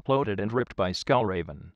uploaded and ripped by Skullraven.